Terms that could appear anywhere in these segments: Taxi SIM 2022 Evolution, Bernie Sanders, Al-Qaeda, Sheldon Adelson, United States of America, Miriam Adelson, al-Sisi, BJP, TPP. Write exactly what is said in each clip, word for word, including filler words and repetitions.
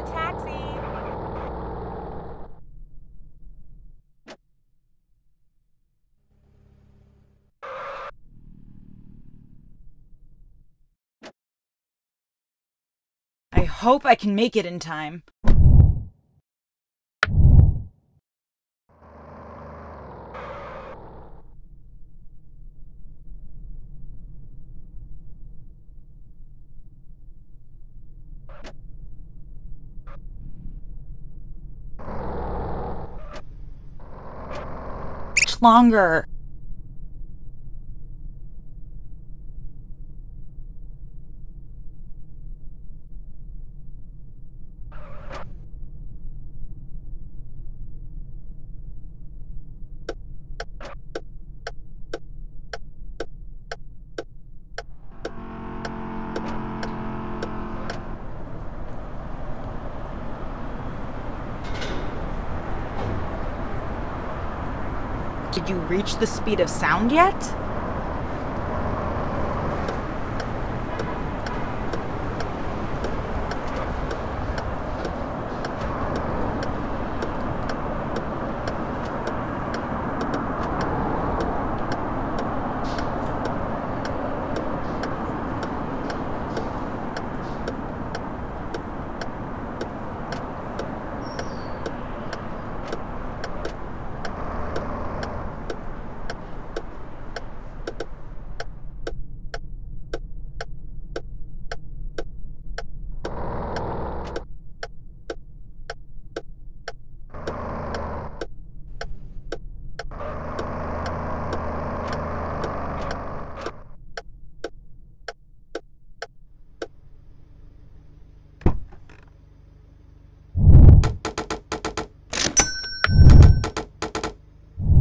a taxi. I hope I can make it in time. Longer. Did you reach the speed of sound yet?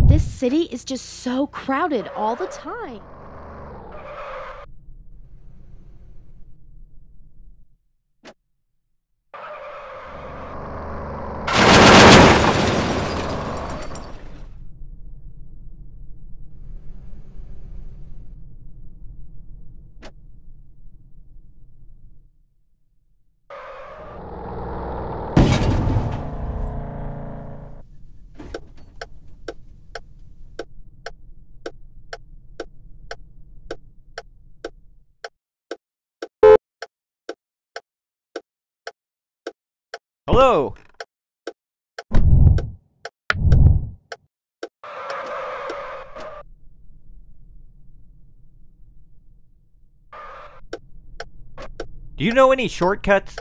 The city is just so crowded all the time. Hello! Do you know any shortcuts?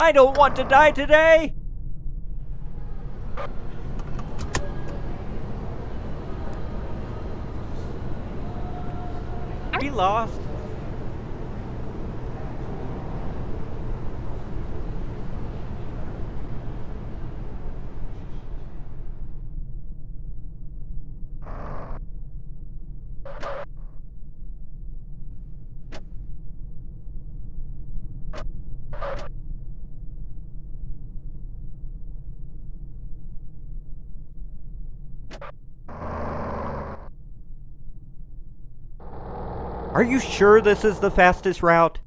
I don't want to die today! Lost. Are you sure this is the fastest route?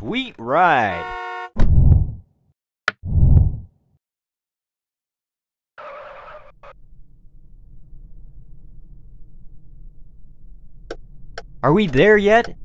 sweet ride. Are we there yet?